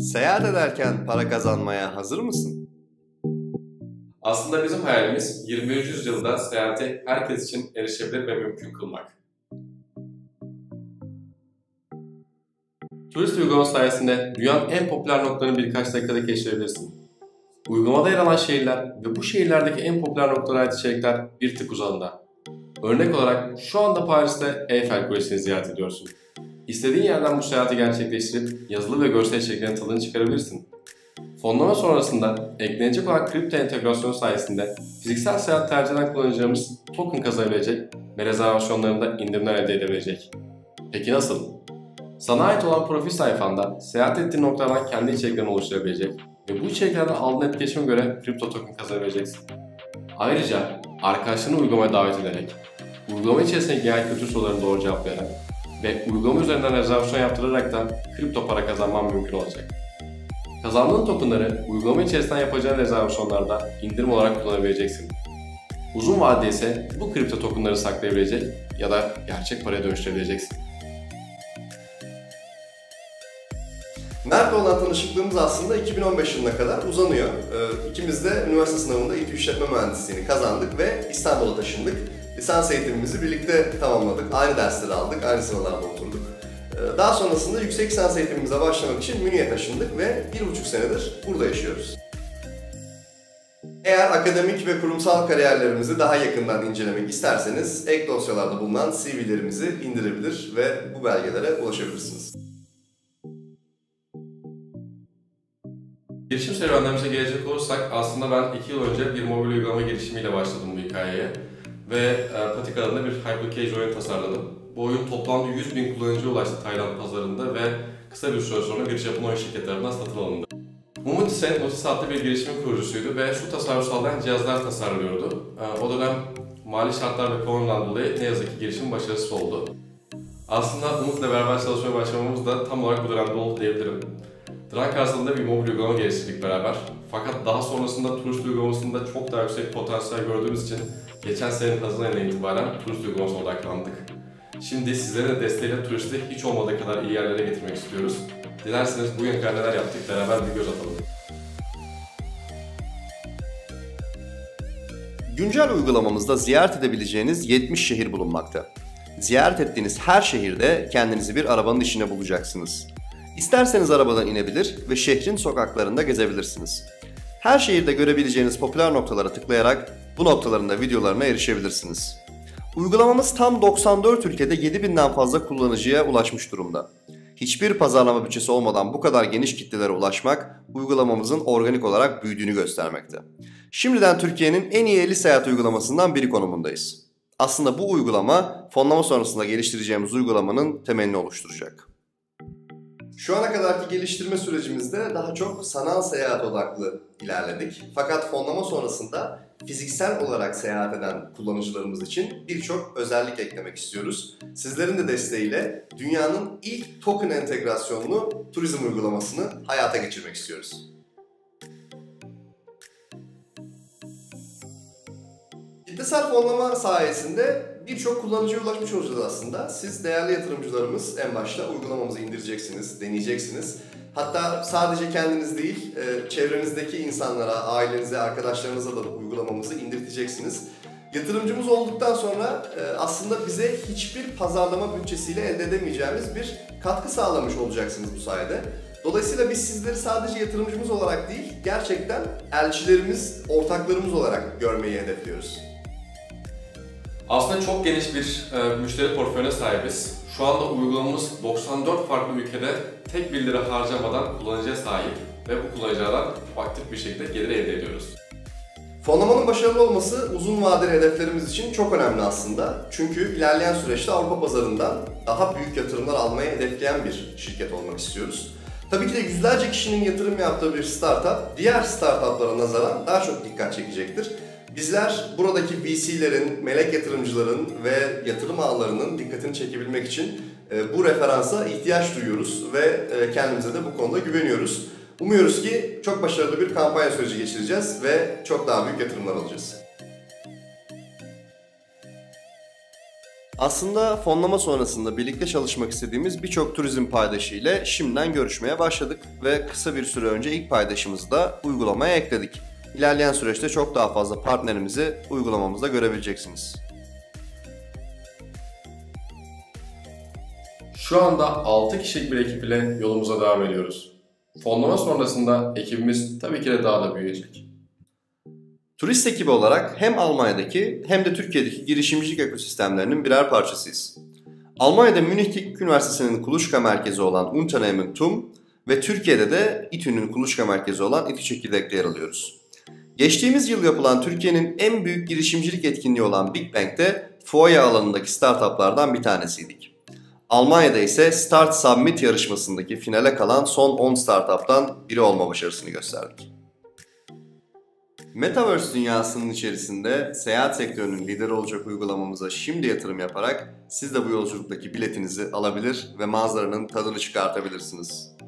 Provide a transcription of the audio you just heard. Seyahat ederken para kazanmaya hazır mısın? Aslında bizim hayalimiz 21. yüzyılda seyahati herkes için erişebilir ve mümkün kılmak. Turist uygulama sayesinde dünyanın en popüler noktalarını birkaç dakikada keşfedebilirsin. Uygulamada yer alan şehirler ve bu şehirlerdeki en popüler noktalara ait içerikler bir tık uzağında. Örnek olarak şu anda Paris'te Eiffel Kulesi'ni ziyaret ediyorsun. İstediğin yerden bu seyahati gerçekleştirip yazılı ve görsel içeriklerin tadını çıkarabilirsin. Fonlama sonrasında eklenecek olan kripto entegrasyonu sayesinde fiziksel seyahat tercih eden kullanıcılarımız token kazanabilecek ve rezervasyonlarında indirimler elde edebilecek. Peki nasıl? Sana ait olan profil sayfanda seyahat ettiğin noktadan kendi içeriklerini oluşturabilecek ve bu içeriklerden aldığın etkileşime göre kripto token kazanabileceksin. Ayrıca arkadaşlarını uygulamaya davet ederek, uygulama içerisindeki genel kültür sorularını doğru cevaplayarak ve uygulama üzerinden rezervasyon yaptırarak da kripto para kazanman mümkün olacak. Kazandığın tokenları uygulama içerisinden yapacağın rezervasyonlarda indirim olarak kullanabileceksin. Uzun vadede ise bu kripto tokenları saklayabilecek ya da gerçek paraya dönüştürebileceksin. Mert'le olan tanışıklığımız aslında 2015 yılına kadar uzanıyor. İkimiz de üniversite sınavında İTÜ İşletme Mühendisliğini kazandık ve İstanbul'a taşındık. Lisans eğitimimizi birlikte tamamladık, aynı dersleri aldık, aynı sıralarda oturduk. Daha sonrasında yüksek lisans eğitimimize başlamak için Münih'e taşındık ve 1,5 senedir burada yaşıyoruz. Eğer akademik ve kurumsal kariyerlerimizi daha yakından incelemek isterseniz, ek dosyalarda bulunan CV'lerimizi indirebilir ve bu belgelere ulaşabilirsiniz. Girişim serüvenlerimize gelecek olursak, aslında ben 2 yıl önce bir mobil uygulama girişimiyle başladım bu hikayeye ve Patik adında bir hypercasual oyun tasarladım. Bu oyun toplamda 100.000 kullanıcıya ulaştı Tayland pazarında ve kısa bir süre sonra giriş yapan oyun şirketlerinden satın alındı. Umut Sen, Notis adlı bir girişimin kurucusuydu ve şu tasarruf sağlayan cihazlar tasarlıyordu. O dönem mali şartlar ve koronadan dolayı ne yazık ki girişim başarısız oldu. Aslında Umut'la beraber çalışmaya başlamamız da tam olarak bu dönemde oldu diyebilirim. Drakarsal'da bir mobil uygulama geliştirdik beraber. Fakat daha sonrasında turist uygulamasında çok daha yüksek potansiyel gördüğümüz için geçen senenin Haziran'dan itibaren turist uygulamasına odaklandık. Şimdi sizlere de desteğiyle turisti hiç olmadığı kadar iyi yerlere getirmek istiyoruz. Dilerseniz bugün kadar neler yaptık beraber bir göz atalım. Güncel uygulamamızda ziyaret edebileceğiniz 70 şehir bulunmakta. Ziyaret ettiğiniz her şehirde kendinizi bir arabanın içine bulacaksınız. İsterseniz arabadan inebilir ve şehrin sokaklarında gezebilirsiniz. Her şehirde görebileceğiniz popüler noktalara tıklayarak bu noktaların da videolarına erişebilirsiniz. Uygulamamız tam 94 ülkede 7.000'den fazla kullanıcıya ulaşmış durumda. Hiçbir pazarlama bütçesi olmadan bu kadar geniş kitlelere ulaşmak, uygulamamızın organik olarak büyüdüğünü göstermekte. Şimdiden Türkiye'nin en iyi 50 seyahat uygulamasından biri konumundayız. Aslında bu uygulama, fonlama sonrasında geliştireceğimiz uygulamanın temelini oluşturacak. Şu ana kadarki geliştirme sürecimizde daha çok sanal seyahat odaklı ilerledik. Fakat fonlama sonrasında fiziksel olarak seyahat eden kullanıcılarımız için birçok özellik eklemek istiyoruz. Sizlerin de desteğiyle dünyanın ilk token entegrasyonlu turizm uygulamasını hayata geçirmek istiyoruz. Kitlesel fonlama sayesinde birçok kullanıcıya ulaşmış olacağız aslında. Siz değerli yatırımcılarımız en başta uygulamamızı indireceksiniz, deneyeceksiniz. Hatta sadece kendiniz değil, çevrenizdeki insanlara, ailenize, arkadaşlarınıza da uygulamamızı indirteceksiniz. Yatırımcımız olduktan sonra aslında bize hiçbir pazarlama bütçesiyle elde edemeyeceğimiz bir katkı sağlamış olacaksınız bu sayede. Dolayısıyla biz sizleri sadece yatırımcımız olarak değil, gerçekten elçilerimiz, ortaklarımız olarak görmeyi hedefliyoruz. Aslında çok geniş bir müşteri portföyüne sahibiz. Şu anda uygulamamız 94 farklı ülkede tek 1 lira harcamadan kullanıcıya sahip ve bu kullanıcılardan aktif bir şekilde gelir elde ediyoruz. Fonlamanın başarılı olması uzun vadeli hedeflerimiz için çok önemli aslında. Çünkü ilerleyen süreçte Avrupa pazarından daha büyük yatırımlar almayı hedefleyen bir şirket olmak istiyoruz. Tabii ki de yüzlerce kişinin yatırım yaptığı bir startup, diğer startuplara nazaran daha çok dikkat çekecektir. Bizler buradaki VC'lerin, melek yatırımcıların ve yatırım ağlarının dikkatini çekebilmek için bu referansa ihtiyaç duyuyoruz ve kendimize de bu konuda güveniyoruz. Umuyoruz ki çok başarılı bir kampanya süreci geçireceğiz ve çok daha büyük yatırımlar alacağız. Aslında fonlama sonrasında birlikte çalışmak istediğimiz birçok turizm paydaşı ile şimdiden görüşmeye başladık ve kısa bir süre önce ilk paydaşımızı da uygulamaya ekledik. İlerleyen süreçte çok daha fazla partnerimizi uygulamamızda görebileceksiniz. Şu anda 6 kişilik bir ekip ile yolumuza devam ediyoruz. Fonlama sonrasında ekibimiz tabii ki de daha da büyüyecek. Turist ekibi olarak hem Almanya'daki hem de Türkiye'deki girişimcilik ekosistemlerinin birer parçasıyız. Almanya'da Münih Teknik Üniversitesi'nin kuluçka merkezi olan Unternehmen TUM ve Türkiye'de de İTÜ'nün kuluçka merkezi olan İTÜ Çekirdek'te yer alıyoruz. Geçtiğimiz yıl yapılan Türkiye'nin en büyük girişimcilik etkinliği olan Big Bang'de FOIA alanındaki startuplardan bir tanesiydik. Almanya'da ise Start Summit yarışmasındaki finale kalan son 10 startuptan biri olma başarısını gösterdik. Metaverse dünyasının içerisinde seyahat sektörünün lideri olacak uygulamamıza şimdi yatırım yaparak siz de bu yolculuktaki biletinizi alabilir ve manzaranın tadını çıkartabilirsiniz.